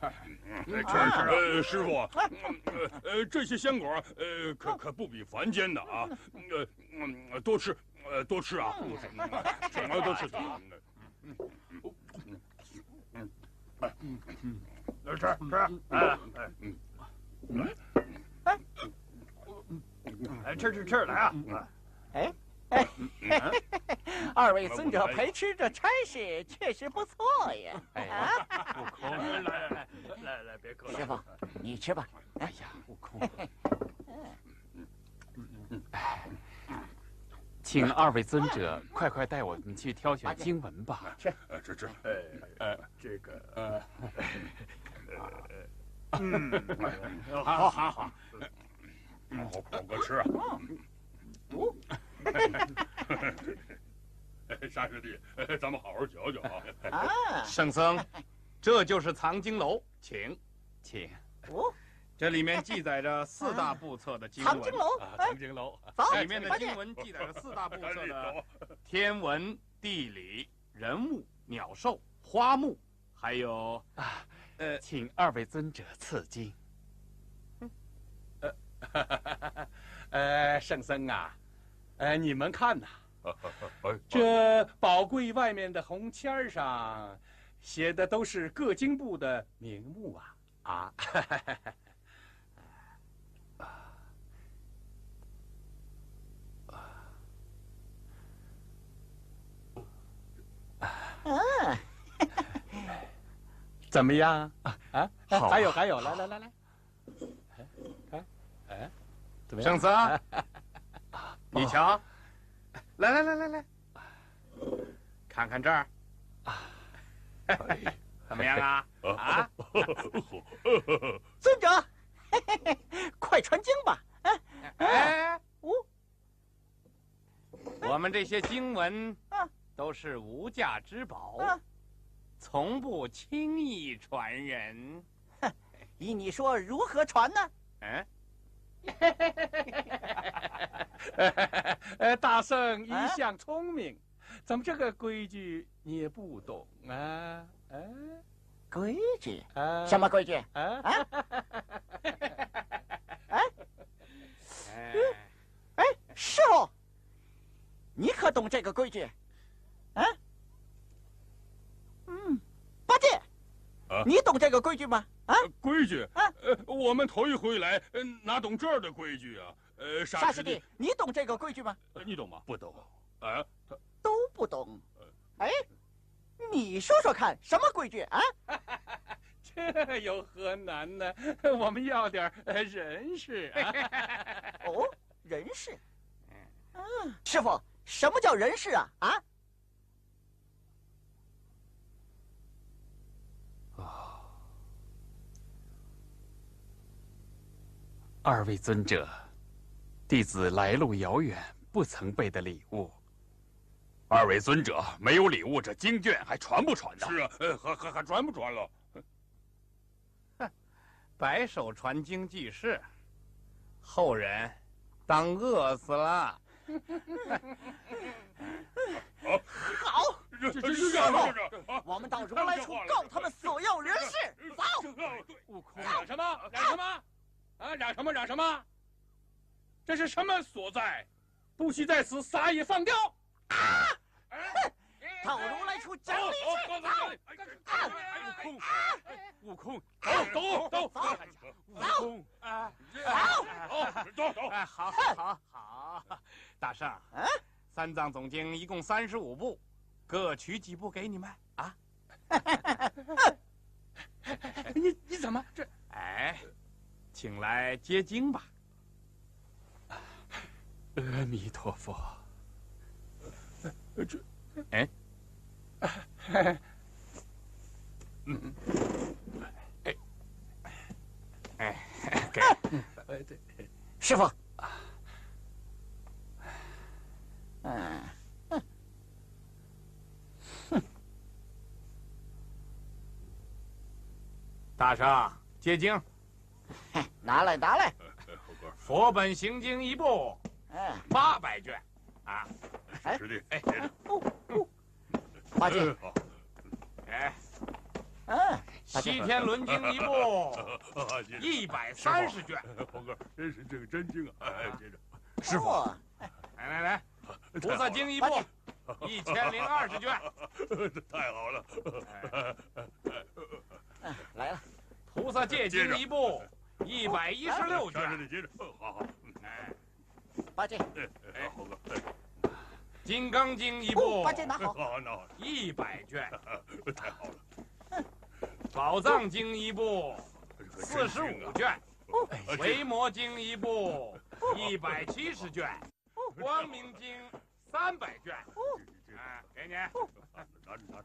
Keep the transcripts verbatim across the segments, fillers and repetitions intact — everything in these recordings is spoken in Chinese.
呃，师傅，呃，这些鲜果，呃，可可不比凡间的啊，呃，多吃，呃，多吃啊，多吃，啊，多吃。嗯，哎，嗯，来吃吃，哎，哎，嗯，哎，哎，吃吃吃，来啊，哎。 哎，二位尊者陪吃这差事确实不错呀！啊，不抠了，来来来来别抠了。师傅，你吃吧。哎呀，不抠了。请二位尊者快快带我们去挑选经文吧。吃，吃吃。哎，这个，嗯，好好好好，好好哥吃啊。 沙师弟，咱们好好瞧瞧啊！啊，圣僧，这就是藏经楼，请，请。哦，这里面记载着四大部册的经文。藏经楼，藏经楼。里面的经文记载着四大部册的天文、地理、人物、鸟兽、花木，还有啊，呃，请二位尊者赐经。呃，呃，圣僧啊。 哎，你们看呐，这宝柜外面的红签上写的都是各经部的名目啊啊！啊，怎么样啊？啊，还有还有，来来来来，哎哎，怎么样？圣僧。 你瞧，来来来来来，看看这儿，怎么样啊？啊！尊者，快传经吧！哎，我们这些经文都是无价之宝，从不轻易传人。依你说如何传呢？嗯。 呃，大圣一向聪明，怎么这个规矩你也不懂啊？哎，规矩？什么规矩？啊？哎，哎，师傅，你可懂这个规矩？啊？嗯，八戒。 你懂这个规矩吗？啊，规矩啊！呃，我们头一回来，哪懂这儿的规矩啊？呃，沙师弟，你懂这个规矩吗？你懂吗？不懂。啊，都不懂。哎，你说说看，什么规矩啊？这有何难呢？我们要点人事。哦，人事。嗯，师傅，什么叫人事啊？啊？ 二位尊者，弟子来路遥远，不曾备的礼物。二位尊者没有礼物，这经卷还传不传呢？是啊，还还还传不传了？哼，白手传经济世，后人当饿死了。好，这这这这，我们到如来处告他们索要人事。走，悟空，嚷什么？嚷什么？ 啊，嚷什么嚷什么？这是什么所在？不许在此撒野放雕！啊！到如来处讲理去！走！悟空！悟空！走走走！悟空！啊！走！走走！哎，好，好，好！大圣，三藏总经一共三十五部，各取几部给你们啊？你你怎么这？哎。 请来接经吧。阿弥陀佛。这，哎，嗯，哎，哎，给，师傅。嗯，哼，大圣接经。 拿来，拿来！佛本行经一部，八百卷，啊！师弟，哎，八戒，哎，西天轮经一部一百三十卷。猴哥，真是这个真经啊！哎，接着，师傅，来来来，菩萨经一部一千零二十卷。太好了，来了，菩萨戒经一部一百一十六卷。接着，好好，哎，八戒，哎，猴哥。 《金刚经》一部，把这拿好，好拿好，一百卷，太好了。《宝藏经》一部，四十五卷；《维摩经》一部，一百七十卷；《光明经》三百卷。啊，给你，拿着拿着。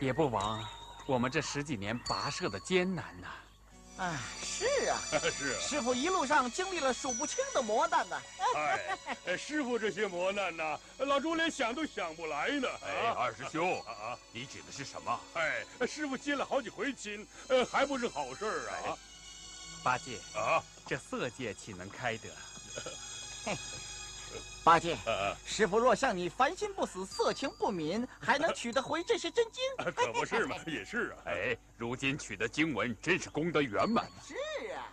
也不枉。 我们这十几年跋涉的艰难呐，啊，是啊，是啊，师傅一路上经历了数不清的磨难呐。哎，师傅这些磨难呐，老朱连想都想不来呢。哎，二师兄啊，你指的是什么？哎，师傅接了好几回亲，呃，还不是好事儿啊。八戒啊，这色戒岂能开得？嘿，八戒，师傅若像你凡心不死，色情不泯，还能取得回这些真经？可不是嘛，也是啊。哎，如今取得经文，真是功德圆满。是啊。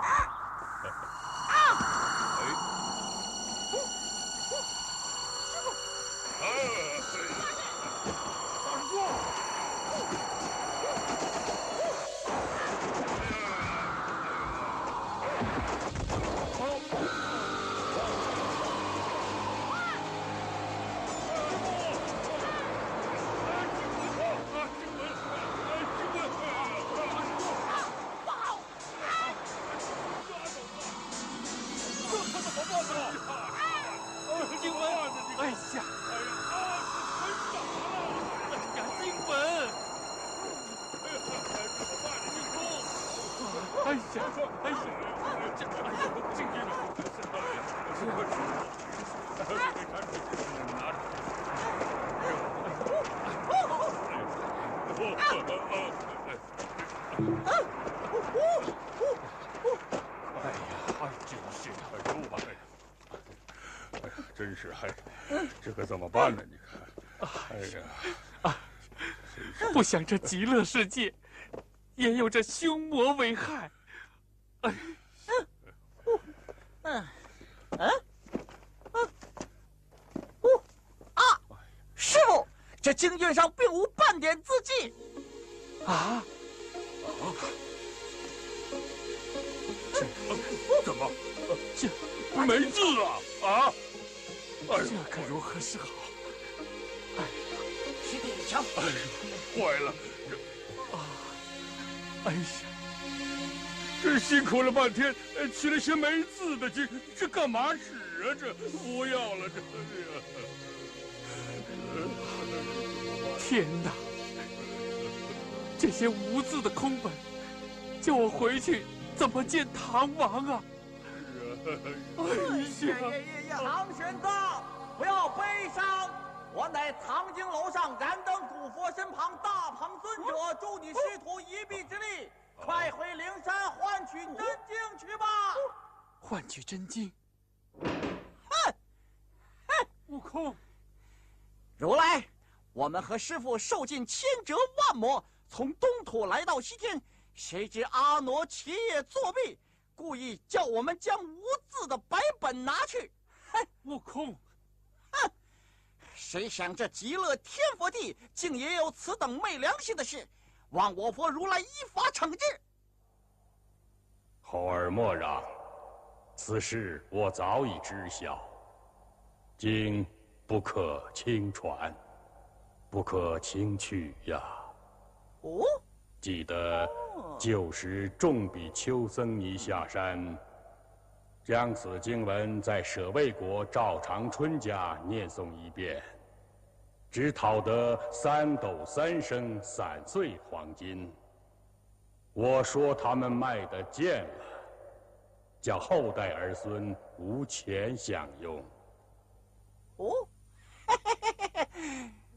啊！哎！师傅！哎！大师兄！ 怎么办呢？你看，哎呀，啊，不想这极乐世界也有这凶魔为害。哎，嗯，嗯，嗯，呜啊！师傅，这经卷上并无半点字迹。啊？啊？这怎么？这没字啊？啊？ 这可如何是好？哎，师弟，你瞧，哎呦，坏了！这啊，哎呀，这辛苦了半天，取了些没字的经，这干嘛使啊？这不要了，这这。天哪！这些无字的空本，叫我回去怎么见唐王啊？ 夜夜夜夜，唐玄奘，不要悲伤。我乃藏经楼上燃灯古佛身旁大鹏尊者，助你师徒一臂之力，快回灵山换取真经去吧。换取真经。悟空，如来，我们和师父受尽千折万磨，从东土来到西天，谁知阿傩企业作弊。 故意叫我们将无字的白本拿去，哼！悟空，哼！谁想这极乐天佛地竟也有此等昧良心的事，望我佛如来依法惩治。猴儿莫嚷，此事我早已知晓，经不可轻传，不可轻去呀。哦，记得旧时重比丘僧尼下山，将此经文在舍卫国赵长春家念诵一遍，只讨得三斗三升散碎黄金。我说他们卖得贱了，叫后代儿孙无钱享用。哦。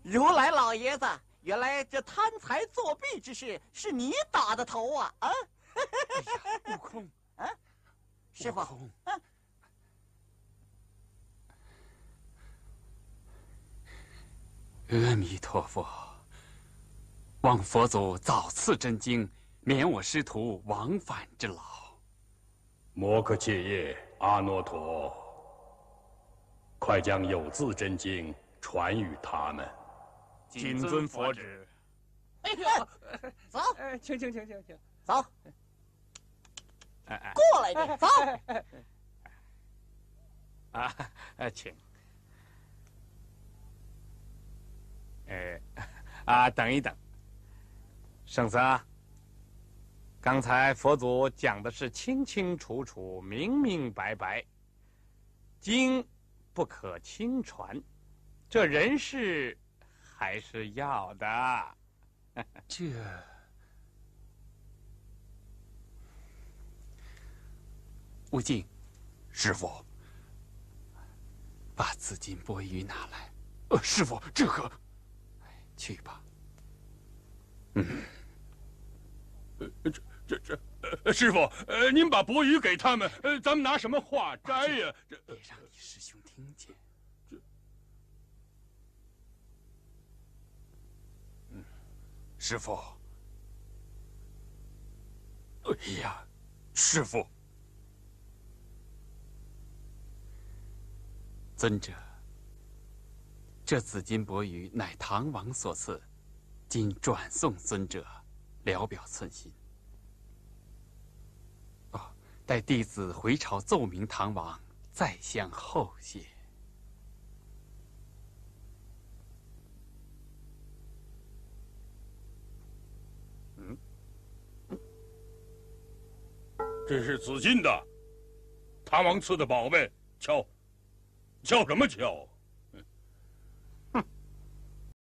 如来老爷子，原来这贪财作弊之事是你打的头啊！啊，哎呀，悟空啊，师傅，啊，阿弥陀佛，望佛祖早赐真经，免我师徒往返之劳。摩诃切叶阿耨陀，快将有字真经。 传与他们，谨遵佛旨。哎呦，走，请请请请请，走，过来一点，走。啊，请。哎，啊，等一等，圣僧啊，刚才佛祖讲的是清清楚楚、明明白白，经不可轻传。 这人事还是要的。这悟净，师傅，把紫金钵盂拿来。呃，师傅，这可去吧。嗯，呃，这这这，师傅，呃，您把钵盂给他们，呃，咱们拿什么化斋呀？这别让你师兄听见。 师傅，哎呀，师傅，尊者，这紫金钵盂乃唐王所赐，今转送尊者，聊表寸心。哦，待弟子回朝奏明唐王，再相厚谢。 这是紫金的，唐王赐的宝贝，敲，敲什么敲？